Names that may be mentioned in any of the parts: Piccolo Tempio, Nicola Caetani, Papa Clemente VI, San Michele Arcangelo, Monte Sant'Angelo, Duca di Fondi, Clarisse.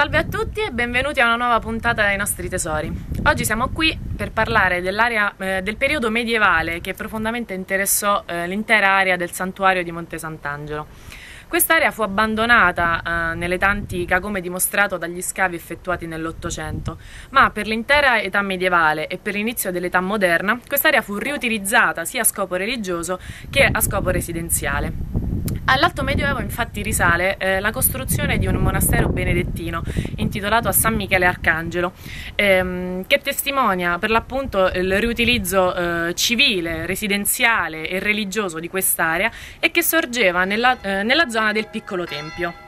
Salve a tutti e benvenuti a una nuova puntata dei nostri tesori. Oggi siamo qui per parlare dell'area del periodo medievale che profondamente interessò l'intera area del santuario di Monte Sant'Angelo. Quest'area fu abbandonata nelle antica come dimostrato dagli scavi effettuati nell'Ottocento, ma per l'intera età medievale e per l'inizio dell'età moderna quest'area fu riutilizzata sia a scopo religioso che a scopo residenziale. All'Alto Medioevo infatti risale la costruzione di un monastero benedettino intitolato a San Michele Arcangelo, che testimonia per l'appunto il riutilizzo civile, residenziale e religioso di quest'area e che sorgeva nella zona del Piccolo Tempio.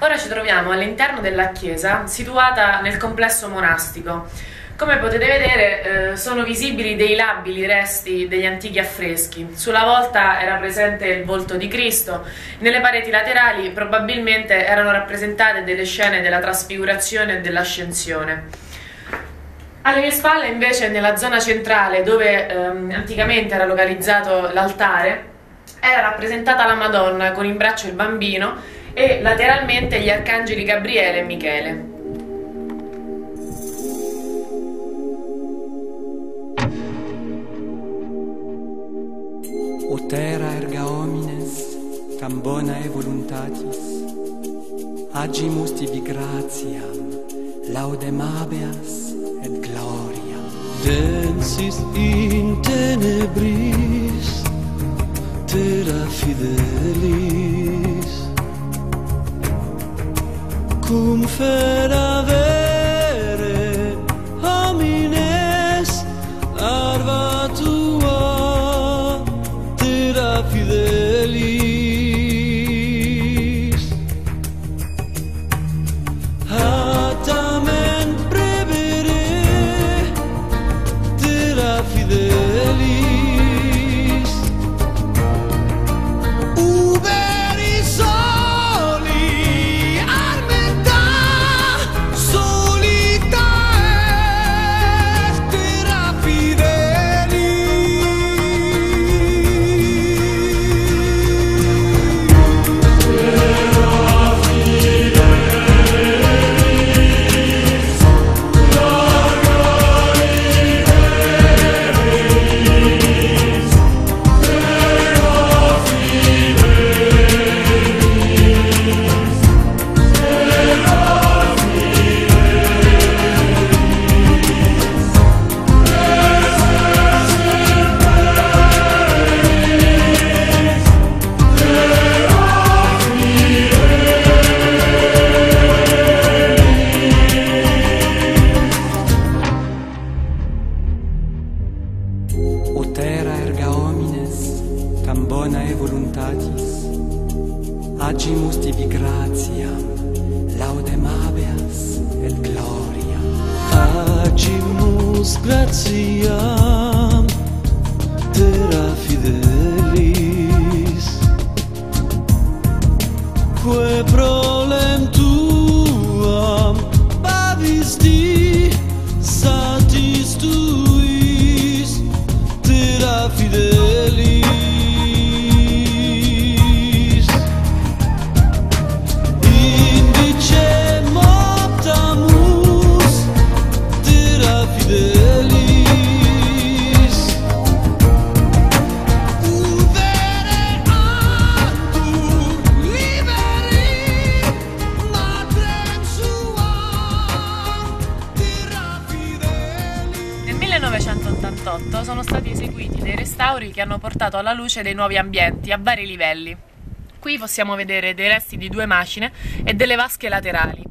Ora ci troviamo all'interno della chiesa situata nel complesso monastico. Come potete vedere sono visibili dei labili resti degli antichi affreschi. Sulla volta era presente il volto di Cristo, nelle pareti laterali probabilmente erano rappresentate delle scene della trasfigurazione e dell'ascensione. Alle mie spalle invece, nella zona centrale dove anticamente era localizzato l'altare, era rappresentata la Madonna con in braccio il bambino e lateralmente gli arcangeli Gabriele e Michele. O terra erga homines, tam bonae voluntatis, agimus tibi gratiam, laudem habeas et gloriam. Densis in tenebris, terra fidelis, cum feravere homines arva tua terra fidelis atamen prevere terra fidelis uberi agimus tibi gratiam, laudem habeas et gloriam. Agimus gratiam, terra fidelis, quae prolem tuam babis di satis tuis, terra fidelis. dinosauri che hanno portato alla luce dei nuovi ambienti a vari livelli. Qui possiamo vedere dei resti di due macine e delle vasche laterali.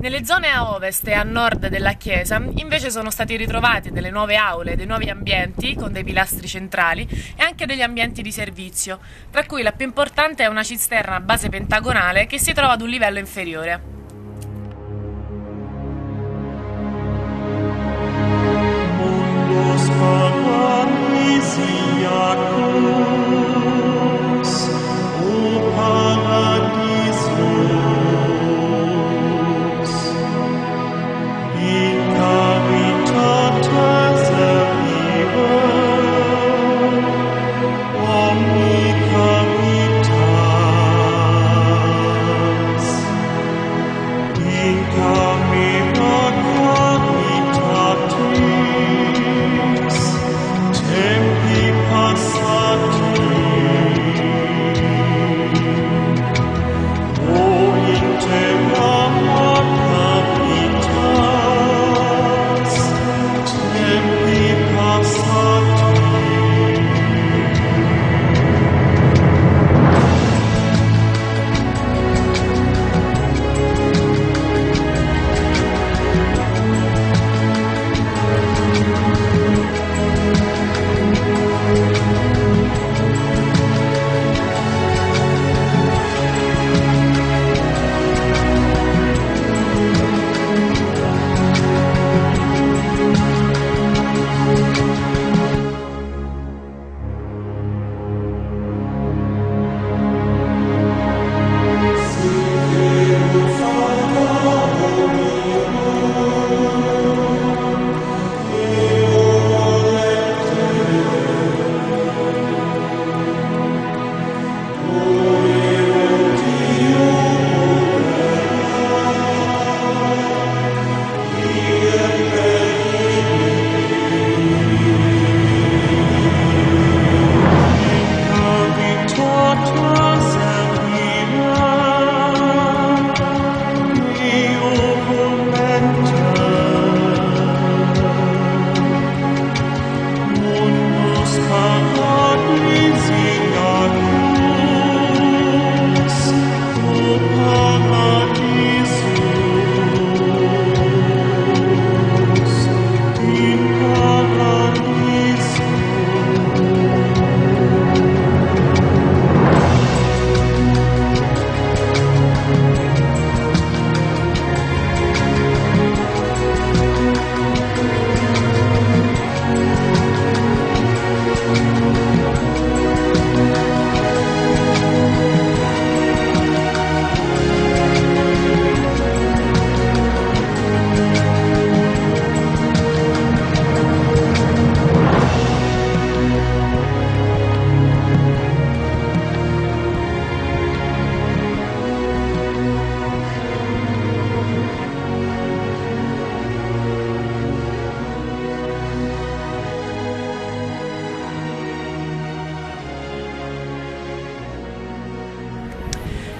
Nelle zone a ovest e a nord della chiesa invece sono stati ritrovati delle nuove aule, dei nuovi ambienti con dei pilastri centrali e anche degli ambienti di servizio, tra cui la più importante è una cisterna a base pentagonale che si trova ad un livello inferiore.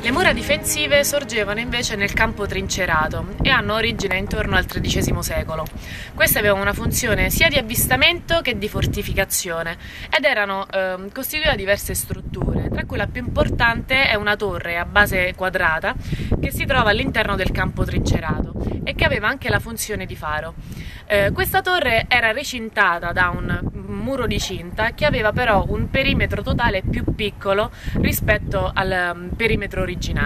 Le mura difensive sorgevano invece nel campo trincerato e hanno origine intorno al XIII secolo. Queste avevano una funzione sia di avvistamento che di fortificazione ed erano costituite da diverse strutture, tra cui la più importante è una torre a base quadrata che si trova all'interno del campo trincerato e che aveva anche la funzione di faro. Questa torre era recintata da un muro di cinta che aveva però un perimetro totale più piccolo rispetto al perimetro originario.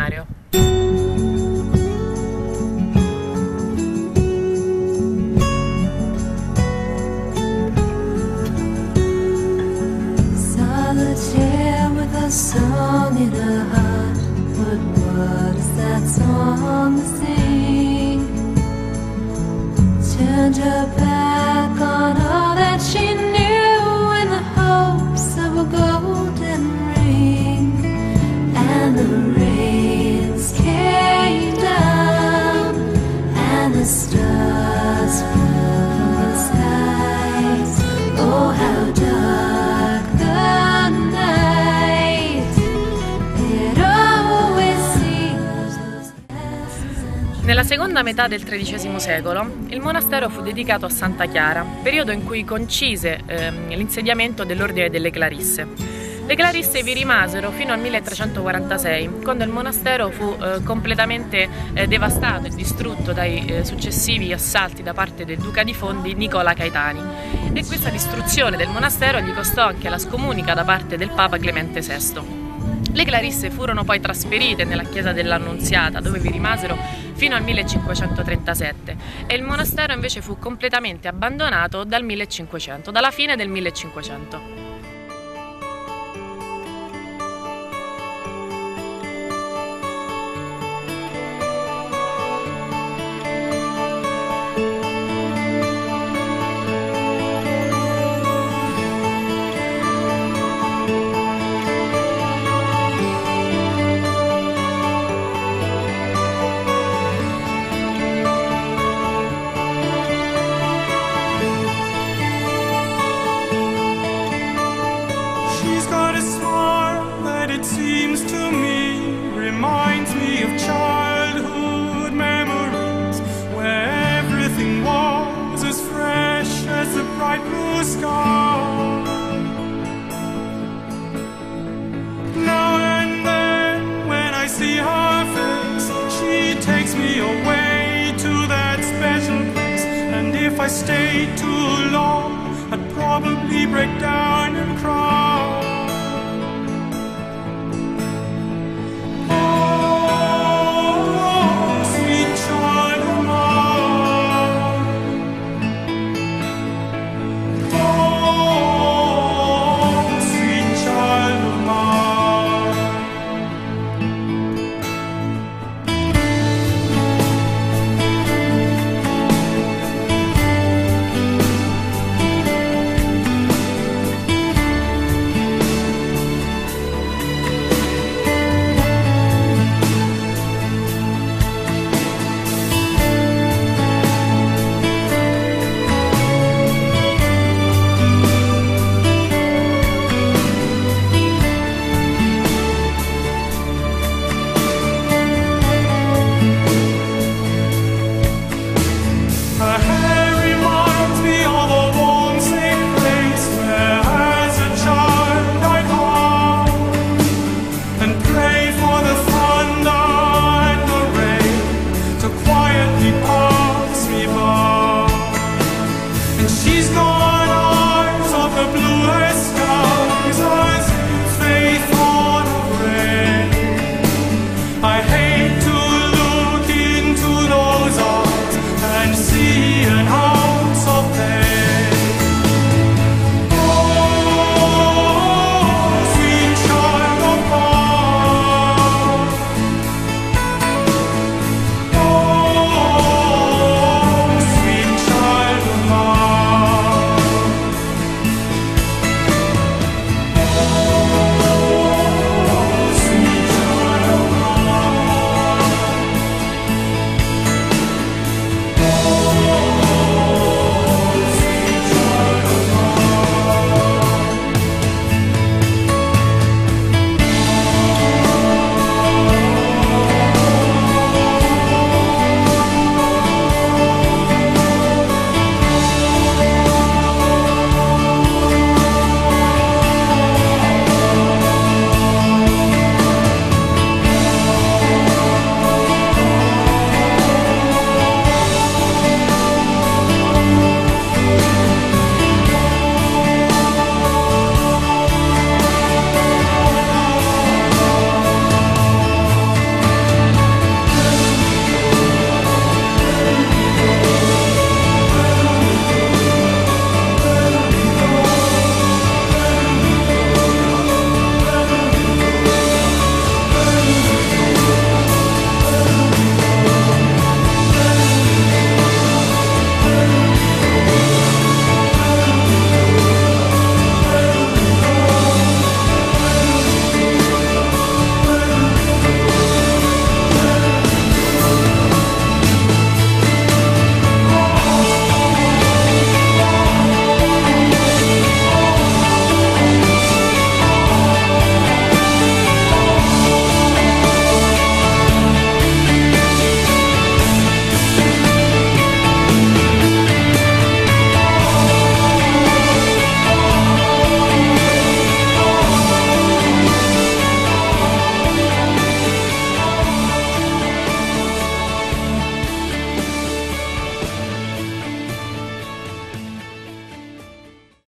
Nella seconda metà del XIII secolo il monastero fu dedicato a Santa Chiara, periodo in cui concise l'insediamento dell'ordine delle Clarisse. Le Clarisse vi rimasero fino al 1346, quando il monastero fu completamente devastato e distrutto dai successivi assalti da parte del Duca di Fondi Nicola Caetani, e questa distruzione del monastero gli costò anche la scomunica da parte del Papa Clemente VI. Le Clarisse furono poi trasferite nella chiesa dell'Annunziata, dove vi rimasero fino al 1537, e il monastero invece fu completamente abbandonato dalla fine del 1500. If I stayed too long, I'd probably break down and cry.